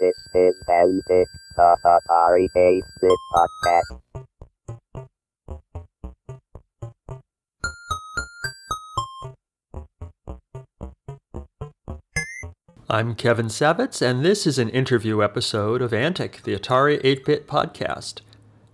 This is Antic, the Atari 8-bit podcast. I'm Kay Savetz, and this is an interview episode of Antic, the Atari 8-bit podcast.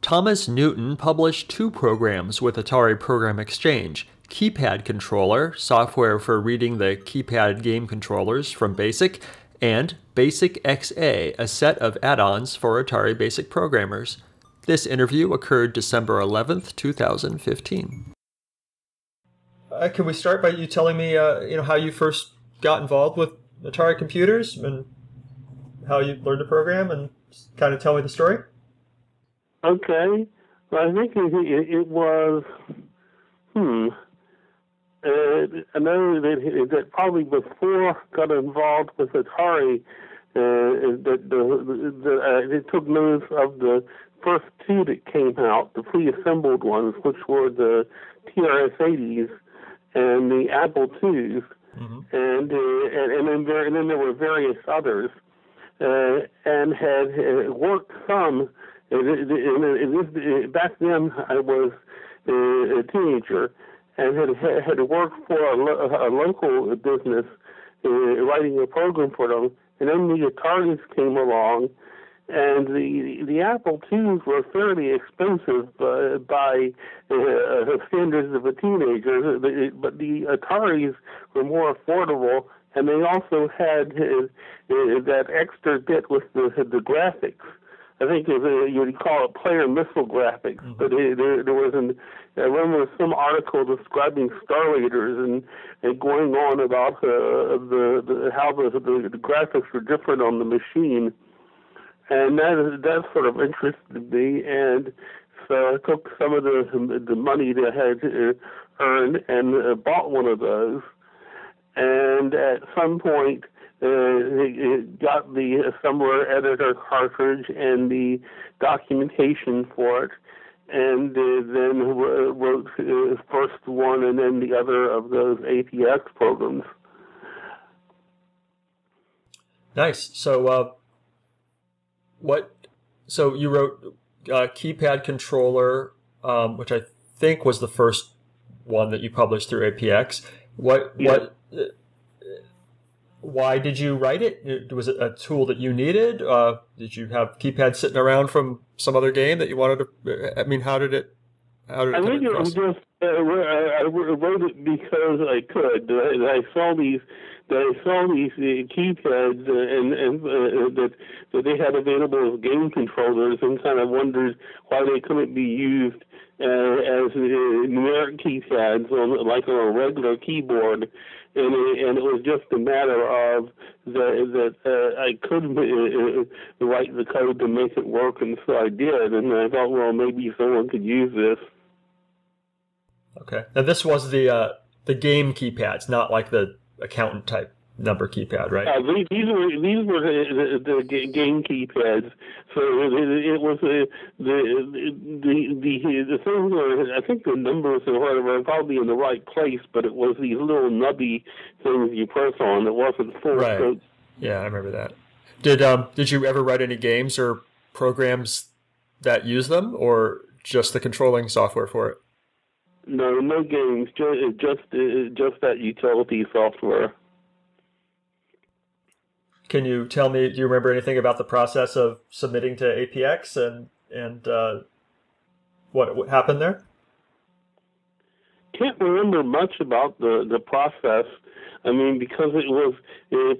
Thomas Newton published two programs with Atari Program Exchange, Keypad Controller, software for reading the keypad game controllers from BASIC, and Basic XA, a set of add-ons for Atari BASIC programmers. This interview occurred December 11th, 2015. Can we start by you telling me how you first got involved with Atari computers and how you learned to program, and kind of tell me the story? Okay. Well, I think it was, I know that probably before I got involved with Atari, it took notice of the first two that came out, the pre-assembled ones, which were the TRS-80s and the Apple IIs. Mm-hmm. and then there were various others, and had worked some. Back then, I was a teenager, and had worked for a local business, writing a program for them. And then the Ataris came along, and the Apple IIs were fairly expensive by standards of a teenager, but the Ataris were more affordable, and they also had that extra bit with the graphics. I think you would call it player missile graphics, mm-hmm. But there was I remember some article describing Star Raiders and going on about how the graphics were different on the machine. And that sort of interested me, and so I took some of the money that I had earned and bought one of those. And at some point, got the assembler editor cartridge and the documentation for it, and then wrote first one and then the other of those ATX programs. Nice. So. So you wrote Keypad Controller, which I think was the first one that you published through APX. Why did you write it? Was it a tool that you needed? Did you have keypad sitting around from some other game that you wanted to? I mean, how did it? I think it was just I wrote it because I could. I saw these keypads that they had available as game controllers, and kind of wondered why they couldn't be used as numeric keypads on a regular keyboard. And it was just a matter of that I could write the code to make it work, and so I did. And I thought, well, maybe someone could use this. Okay. Now this was the game keypads, not like the accountant type number keypad, right? These were the game keypads. So it was the things were, I think the numbers or whatever are probably in the right place, but it was these little nubby things you press on. It wasn't full. Right. So, yeah, I remember that. Did you ever write any games or programs that use them, or just the controlling software for it? No, no games, just that utility software. Can you tell me, do you remember anything about the process of submitting to APX and what happened there? Can't remember much about the process. I mean, because it was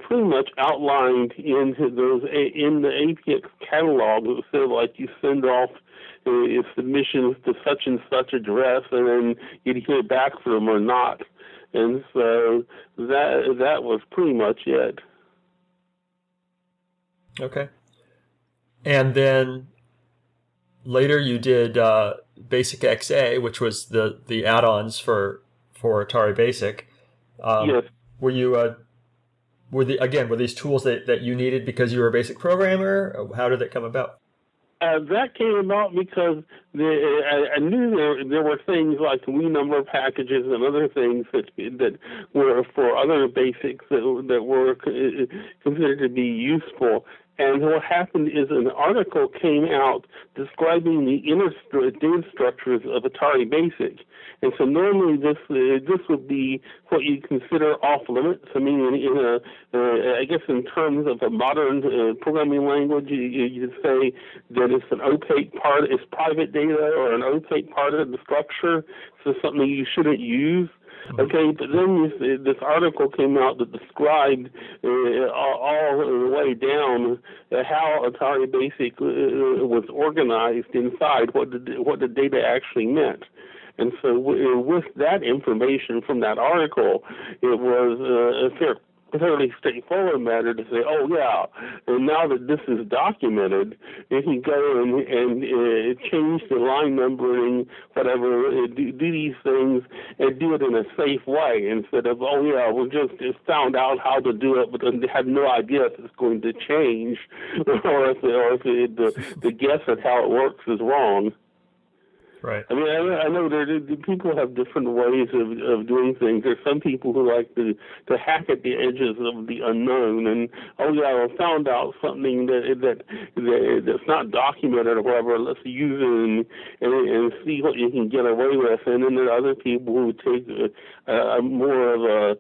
pretty much outlined in the APX catalog. It said, like, you send off submissions to such and such address, and then you'd hear back from them or not. And so that was pretty much it. Okay. And then later you did Basic XA, which was the add-ons for Atari BASIC. Yes. Were you were these tools that you needed because you were a BASIC programmer? How did that come about? That came about because I knew there were things like Wii number packages and other things that were for other BASICs that were considered to be useful. And what happened is an article came out describing the inner data structures of Atari BASIC. And so normally this would be what you consider off limits. I mean, I guess in terms of a modern programming language, you'd say that it's an opaque part, it's private data or an opaque part of the structure, so something you shouldn't use. Okay, but then this article came out that described all the way down how Atari BASIC was organized inside, what the data actually meant. And so with that information from that article, it was a fairly straightforward matter to say, oh, yeah, and now that this is documented, you can go and change the line numbering, whatever, do these things, and do it in a safe way instead of, oh, yeah, we just found out how to do it, but they have no idea if it's going to change or if the guess at how it works is wrong. Right. I mean, I know that people have different ways of doing things. There's some people who like to hack at the edges of the unknown, and oh yeah, I found out something that's not documented or whatever. Let's use it and see what you can get away with. And then there are other people who take more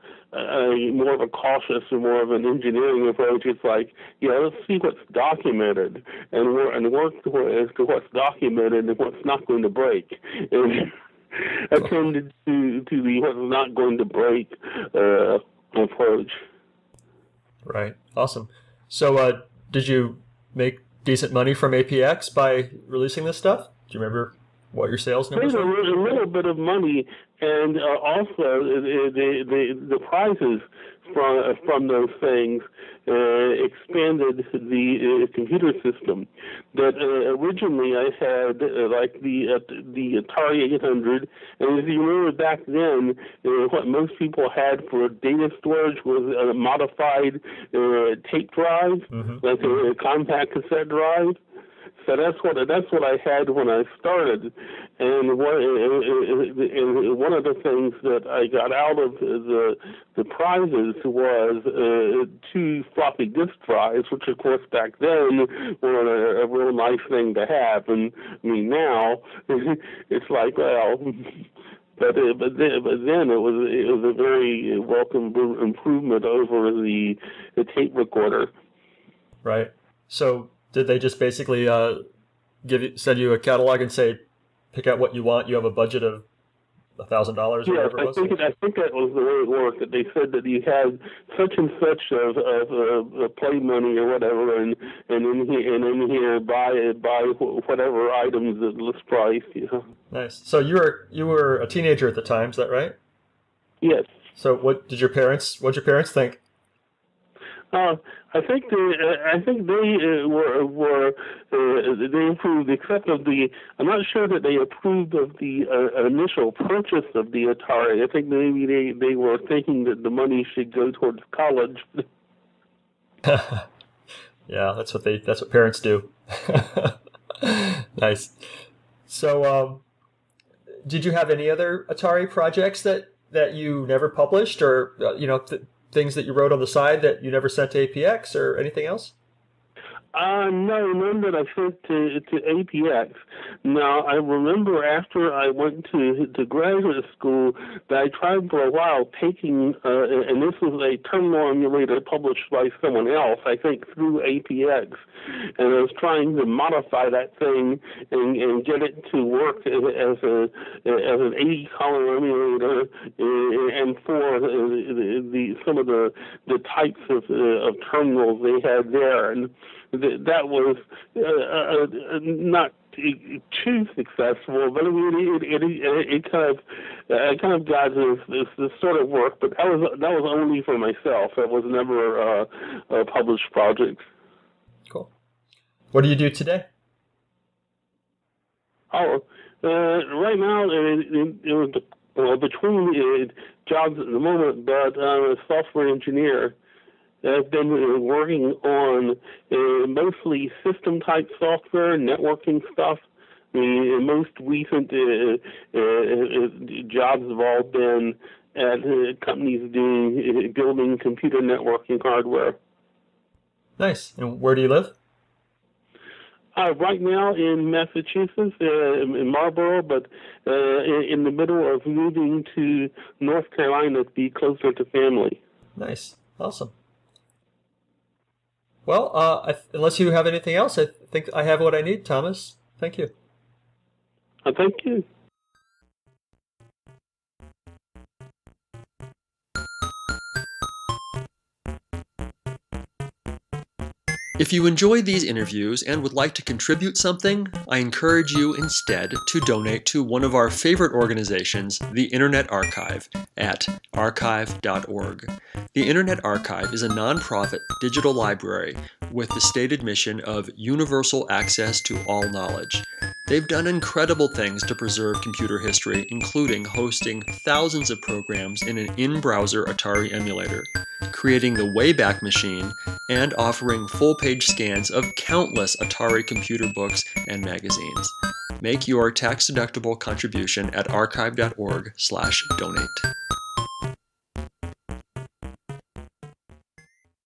of a cautious or more of an engineering approach. It's like, yeah, let's see what's documented and work to what's documented and what's not going to break. And I tended to the what's not going to break approach. Right. Awesome. So did you make decent money from APX by releasing this stuff? Do you remember what your sales numbers were? A little bit of money, and also the prizes from those things expanded the computer system. That originally I had like the Atari 800, and if you remember back then, what most people had for data storage was a modified tape drive, like a compact cassette drive. So that's what I had when I started, and one of the things that I got out of the prizes was 2 floppy disk drives, which of course back then were a real nice thing to have. And I mean now it's like, well, but then it was a very welcome improvement over the tape recorder. Right. So. Did they just basically send you a catalog and say, pick out what you want? You have a budget of $1,000 or whatever it was? Yes, I think that was the way it worked. That they said that you had such and such of play money or whatever, and in here buy whatever items at list price. You know? Nice. So you were a teenager at the time, is that right? Yes. So what did your parents think? I think they approved, except of the. I'm not sure that they approved of the initial purchase of the Atari. I think maybe they were thinking that the money should go towards college. Yeah, that's what parents do. Nice. So, did you have any other Atari projects that you never published, or things that you wrote on the side that you never sent to APX or anything else? No, none that I sent to APX. Now, I remember after I went to graduate school that I tried for a while taking, and this was a terminal emulator published by someone else, I think through APX, and I was trying to modify that thing and get it to work as an 80-column emulator and for some of the types of terminals they had there. And that was not too successful, but I mean, it kind of got this sort of work. But that was only for myself. That was never a published project. Cool. What do you do today? Oh, right now between jobs at the moment, but I'm a software engineer. I've been working on mostly system-type software, networking stuff. I mean, most recent jobs have all been at companies building computer networking hardware. Nice. And where do you live? Right now in Massachusetts, in Marlborough, but in the middle of moving to North Carolina to be closer to family. Nice. Awesome. Well, unless you have anything else, I think I have what I need, Thomas. Thank you. Thank you. If you enjoy these interviews and would like to contribute something, I encourage you instead to donate to one of our favorite organizations, the Internet Archive, at archive.org. The Internet Archive is a nonprofit digital library with the stated mission of universal access to all knowledge. They've done incredible things to preserve computer history, including hosting thousands of programs in an in-browser Atari emulator, creating the Wayback Machine, and offering full-page scans of countless Atari computer books and magazines. Make your tax-deductible contribution at archive.org/donate.